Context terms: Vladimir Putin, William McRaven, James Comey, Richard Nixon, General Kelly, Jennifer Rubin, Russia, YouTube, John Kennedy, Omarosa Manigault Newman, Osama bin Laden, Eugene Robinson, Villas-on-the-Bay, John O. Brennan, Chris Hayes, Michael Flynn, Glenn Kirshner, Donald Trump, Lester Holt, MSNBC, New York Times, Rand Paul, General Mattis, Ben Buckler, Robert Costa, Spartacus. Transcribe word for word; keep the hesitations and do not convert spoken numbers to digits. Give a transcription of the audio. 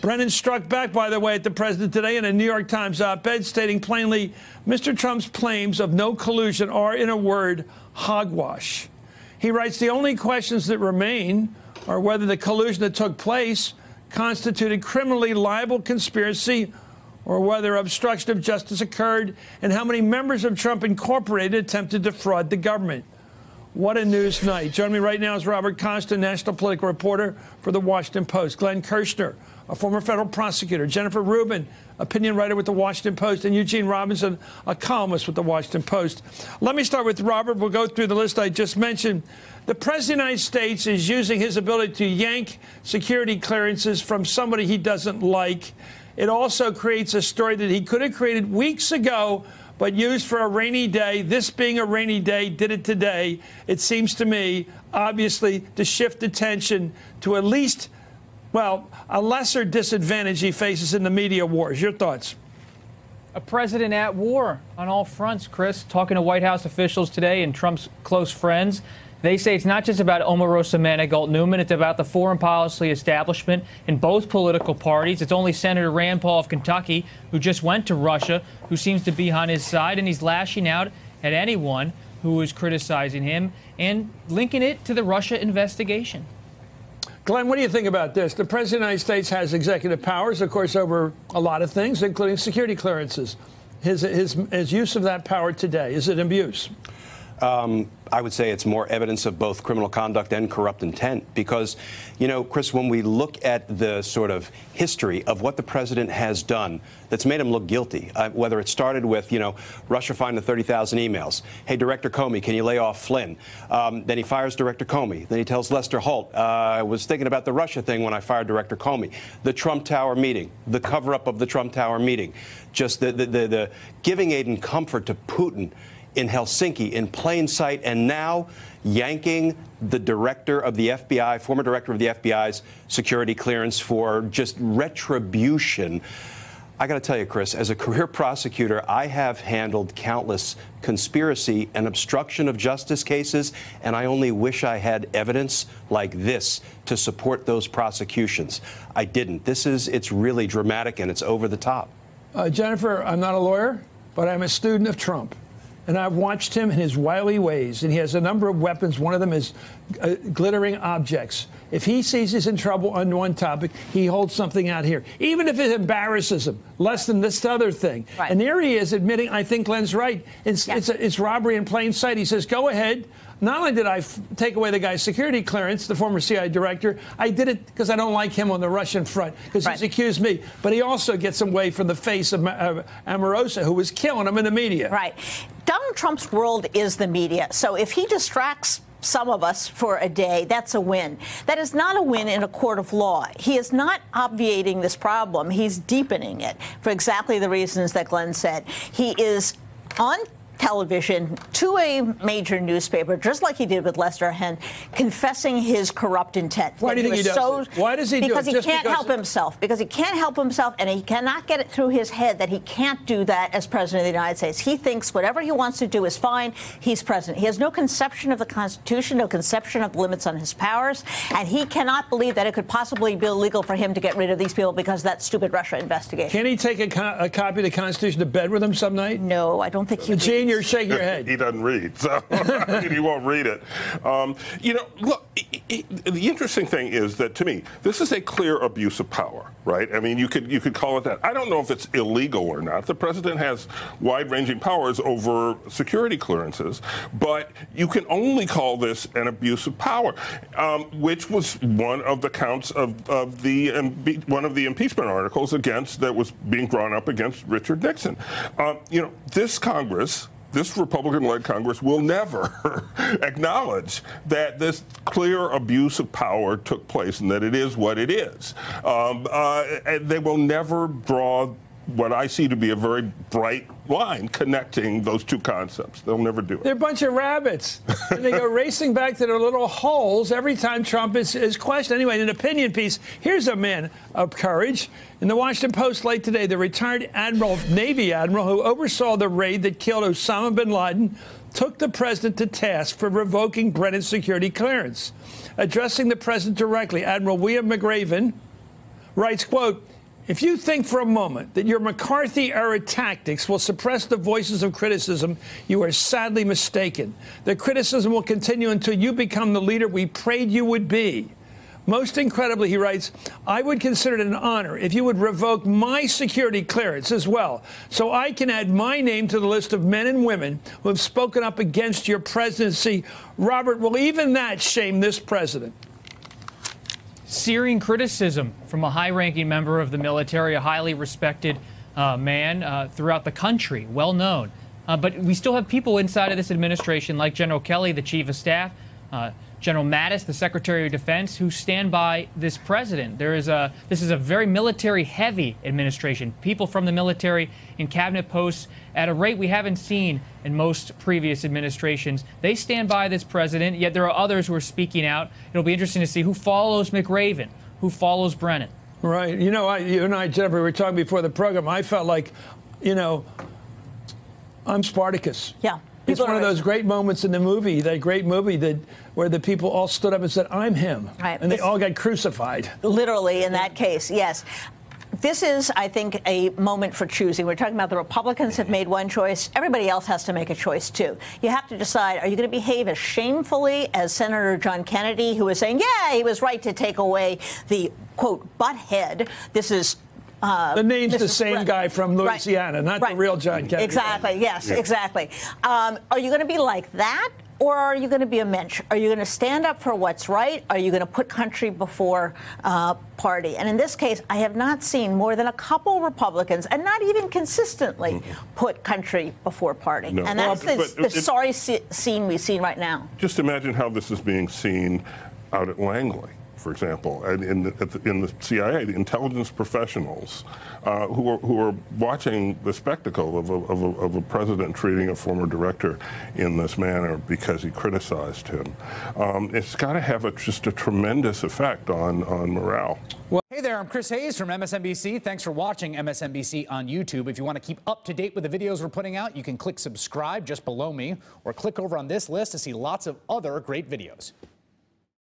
Brennan struck back, by the way, at the president today in a New York Times op-ed stating plainly, Mister Trump's claims of no collusion are, in a word, hogwash. He writes, the only questions that remain are whether the collusion that took place constituted criminally liable conspiracy or whether obstruction of justice occurred and how many members of Trump Incorporated attempted to defraud the government. What a news night. Joining me right now is Robert Costa, national political reporter for The Washington Post. Glenn Kirshner, a former federal prosecutor. Jennifer Rubin, opinion writer with The Washington Post. And Eugene Robinson, a columnist with The Washington Post. Let me start with Robert. We'll go through the list I just mentioned. The President of the United States is using his ability to yank security clearances from somebody he doesn't like. It also creates a story that he could have created weeks ago, but used for a rainy day. This being a rainy day, did it today. It seems to me, obviously, to shift attention to at least, well, a lesser disadvantage he faces in the media wars. Your thoughts? A president at war on all fronts, Chris. Talking to White House officials today and Trump's close friends, they say it's not just about Omarosa Manigault Newman. It's about the foreign policy establishment in both political parties. It's only Senator Rand Paul of Kentucky, who just went to Russia, who seems to be on his side, and he's lashing out at anyone who is criticizing him and linking it to the Russia investigation. Glenn, what do you think about this? The President of the United States has executive powers, of course, over a lot of things, including security clearances. His, his, his use of that power today, is it abuse? Um, I would say it's more evidence of both criminal conduct and corrupt intent because, you know, Chris, when we look at the sort of history of what the president has done that's made him look guilty, uh, whether it started with, you know, Russia fined the thirty thousand emails. Hey, Director Comey, can you lay off Flynn? Um, then he fires Director Comey. Then he tells Lester Holt, uh, I was thinking about the Russia thing when I fired Director Comey. The Trump Tower meeting, the cover-up of the Trump Tower meeting, just the, the, the, the giving aid and comfort to Putin in Helsinki, in plain sight, and now yanking the director of the F B I, former director of the F B I's security clearance for just retribution. I got to tell you, Chris, as a career prosecutor, I have handled countless conspiracy and obstruction of justice cases, and I only wish I had evidence like this to support those prosecutions. I didn't. This is, it's really dramatic and it's over the top. Uh, Jennifer, I'm not a lawyer, but I'm a student of Trump. And I've watched him in his wily ways, and he has a number of weapons. One of them is uh, glittering objects. If he sees he's in trouble on one topic, he holds something out here, even if it embarrasses him, less than this other thing. Right. And there he is admitting, I think Glenn's right, it's, yeah. it's, a, it's robbery in plain sight. He says, go ahead. Not only did I f take away the guy's security clearance, the former C I A director, I did it because I don't like him on the Russian front, because right. he's accused me. But he also gets away from the face of uh, Omarosa, who was killing him in the media. Right. Donald Trump's world is the media. So if he distracts some of us for a day, that's a win. That is not a win in a court of law. He is not obviating this problem. He's deepening it for exactly the reasons that Glenn said. He is on television to a major newspaper, just like he did with Lester Holt, confessing his corrupt intent. Why do you think he does so, it? Why does he do it? Because he can't help himself. Because he can't help himself, and he cannot get it through his head that he can't do that as president of the United States. He thinks whatever he wants to do is fine. He's president. He has no conception of the Constitution, no conception of limits on his powers, and he cannot believe that it could possibly be illegal for him to get rid of these people because of that stupid Russia investigation. Can he take a, co a copy of the Constitution to bed with him some night? No, I don't think he can. You're shaking your head. He doesn't read, so I mean, he won't read it. Um, you know, look, it, it, the interesting thing is that, to me, this is a clear abuse of power, right? I mean, you could, you could call it that. I don't know if it's illegal or not. The president has wide-ranging powers over security clearances, but you can only call this an abuse of power, um, which was one of the counts of, of the one of the impeachment articles against that was being drawn up against Richard Nixon. Um, you know, this Congress, this Republican-led Congress will never acknowledge that this clear abuse of power took place and that it is what it is. Um, uh, and they will never draw what I see to be a very bright line connecting those two concepts. They'll never do it. They're a bunch of rabbits. And they go racing back to their little holes every time Trump is, is questioned. Anyway, in an opinion piece, here's a man of courage. In the Washington Post late today, the retired admiral, Navy admiral, who oversaw the raid that killed Osama bin Laden, took the president to task for revoking Brennan's security clearance. Addressing the president directly, Admiral William McRaven writes, quote, "If you think for a moment that your McCarthy-era tactics will suppress the voices of criticism, you are sadly mistaken. The criticism will continue until you become the leader we prayed you would be." Most incredibly, he writes, "I would consider it an honor if you would revoke my security clearance as well, so I can add my name to the list of men and women who have spoken up against your presidency. Robert, will even that shame this president?" Searing criticism from a high-ranking member of the military, a highly respected uh, man uh, throughout the country, well-known. Uh, but we still have people inside of this administration, like General Kelly, the chief of staff, uh, General Mattis, the Secretary of Defense, who stand by this president. There is a, this is a very military-heavy administration. People from the military in cabinet posts at a rate we haven't seen in most previous administrations. They stand by this president, yet there are others who are speaking out. It'll be interesting to see who follows McRaven, who follows Brennan. Right. You know, I, you and I, Jennifer, were talking before the program. I felt like, you know, I'm Spartacus. Yeah. It's people one of those great moments in the movie, that great movie that where the people all stood up and said, "I'm him." Right. And they this, all got crucified. Literally, in that case, yes. This is, I think, a moment for choosing. We're talking about the Republicans have made one choice. Everybody else has to make a choice, too. You have to decide, are you going to behave as shamefully as Senator John Kennedy, who was saying, yeah, he was right to take away the, quote, butthead. This is... Uh, the name's Missus the same Brennan. Guy from Louisiana, right. not right. the real John Kennedy. Exactly, yes, yeah. exactly. Um, are you going to be like that, or are you going to be a mensch? Are you going to stand up for what's right? Are you going to put country before uh, party? And in this case, I have not seen more than a couple Republicans, and not even consistently, mm-hmm. put country before party. No. And that's well, the, the it, sorry it, scene we've seen right now. Just imagine how this is being seen out at Langley. For example, in the, in the C I A, the intelligence professionals uh, who, are, who are watching the spectacle of a, of, a, of a president treating a former director in this manner because he criticized him. Um, it's got to have a, just a tremendous effect on, on morale. Well, hey there, I'm Chris Hayes from M S N B C. Thanks for watching M S N B C on YouTube. If you want to keep up to date with the videos we're putting out, you can click subscribe just below me or click over on this list to see lots of other great videos.